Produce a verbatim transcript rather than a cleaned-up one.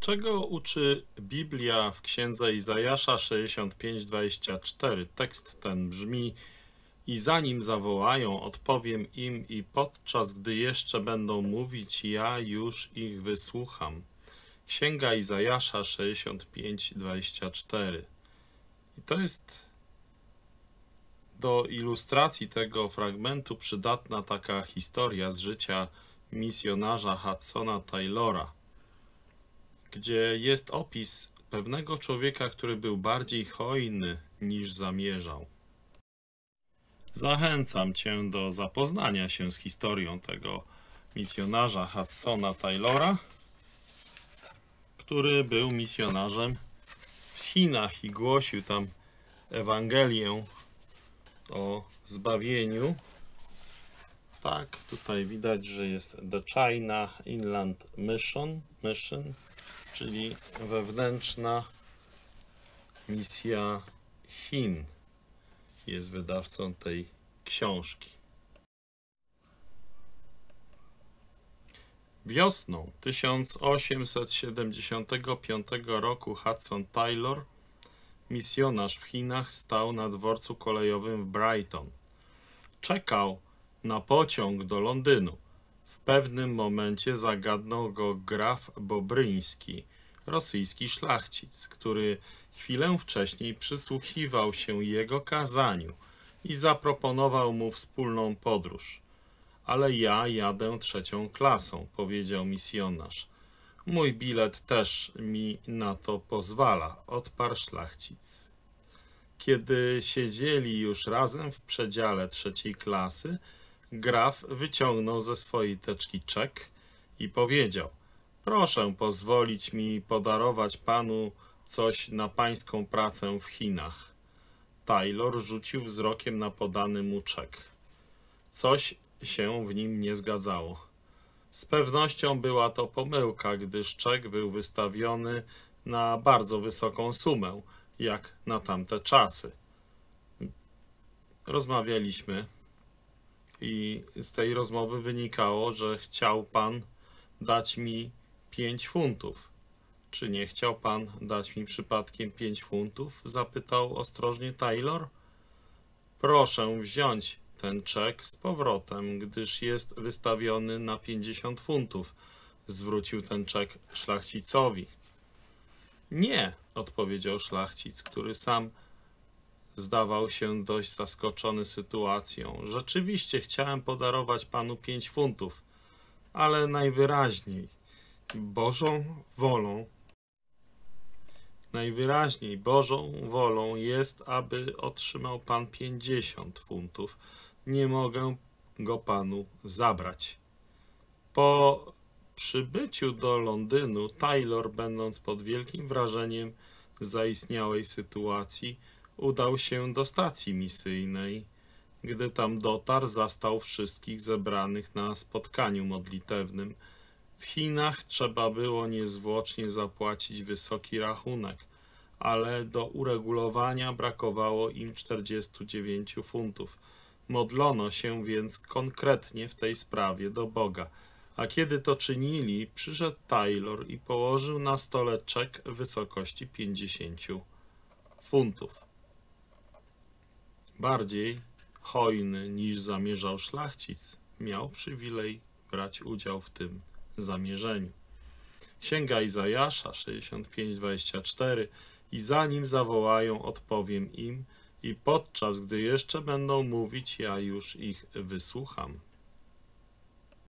Czego uczy Biblia w Księdze Izajasza sześćdziesiąt pięć, dwadzieścia cztery? Tekst ten brzmi: I zanim zawołają, odpowiem im, i podczas gdy jeszcze będą mówić, ja już ich wysłucham. Księga Izajasza sześćdziesiąt pięć, dwadzieścia cztery. I to jest do ilustracji tego fragmentu przydatna taka historia z życia misjonarza Hudsona Taylora, gdzie jest opis pewnego człowieka, który był bardziej hojny niż zamierzał. Zachęcam Cię do zapoznania się z historią tego misjonarza Hudsona Taylora, który był misjonarzem w Chinach i głosił tam Ewangelię o zbawieniu. Tak, tutaj widać, że jest The China Inland Mission, Mission, czyli wewnętrzna misja Chin. Jest wydawcą tej książki. Wiosną tysiąc osiemset siedemdziesiątego piątego roku Hudson Taylor, misjonarz w Chinach, stał na dworcu kolejowym w Brighton. Czekał na pociąg do Londynu. W pewnym momencie zagadnął go graf Bobrynski, rosyjski szlachcic, który chwilę wcześniej przysłuchiwał się jego kazaniu i zaproponował mu wspólną podróż. Ale ja jadę trzecią klasą, powiedział misjonarz. Mój bilet też mi na to pozwala, odparł szlachcic. Kiedy siedzieli już razem w przedziale trzeciej klasy, graf wyciągnął ze swojej teczki czek i powiedział: proszę pozwolić mi podarować panu coś na pańską pracę w Chinach. Taylor rzucił wzrokiem na podany mu czek. Coś się w nim nie zgadzało. Z pewnością była to pomyłka, gdyż czek był wystawiony na bardzo wysoką sumę, jak na tamte czasy. Rozmawialiśmy i z tej rozmowy wynikało, że chciał pan dać mi pięć funtów. Czy nie chciał pan dać mi przypadkiem pięć funtów? Zapytał ostrożnie Taylor. Proszę wziąć ten czek z powrotem, gdyż jest wystawiony na pięćdziesiąt funtów. Zwrócił ten czek szlachcicowi. Nie, odpowiedział szlachcic, który sam zdawał się dość zaskoczony sytuacją. Rzeczywiście chciałem podarować panu pięć funtów, ale najwyraźniej Bożą wolą, najwyraźniej Bożą wolą jest, aby otrzymał pan pięćdziesiąt funtów. Nie mogę go panu zabrać. Po przybyciu do Londynu Taylor, będąc pod wielkim wrażeniem zaistniałej sytuacji, udał się do stacji misyjnej. Gdy tam dotarł, zastał wszystkich zebranych na spotkaniu modlitewnym. W Chinach trzeba było niezwłocznie zapłacić wysoki rachunek, ale do uregulowania brakowało im czterdziestu dziewięciu funtów. Modlono się więc konkretnie w tej sprawie do Boga, a kiedy to czynili, przyszedł Taylor i położył na stole czek w wysokości pięćdziesięciu funtów. Bardziej hojny niż zamierzał szlachcic miał przywilej brać udział w tym zamierzeniu. Księga Izajasza sześćdziesiąt pięć, dwadzieścia cztery. I zanim zawołają, odpowiem im, i podczas gdy jeszcze będą mówić, ja już ich wysłucham.